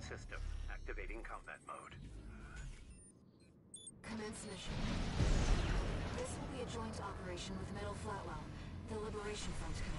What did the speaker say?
system. Activating combat mode. Commence mission. This will be a joint operation with Metal Flatwell, the Liberation Front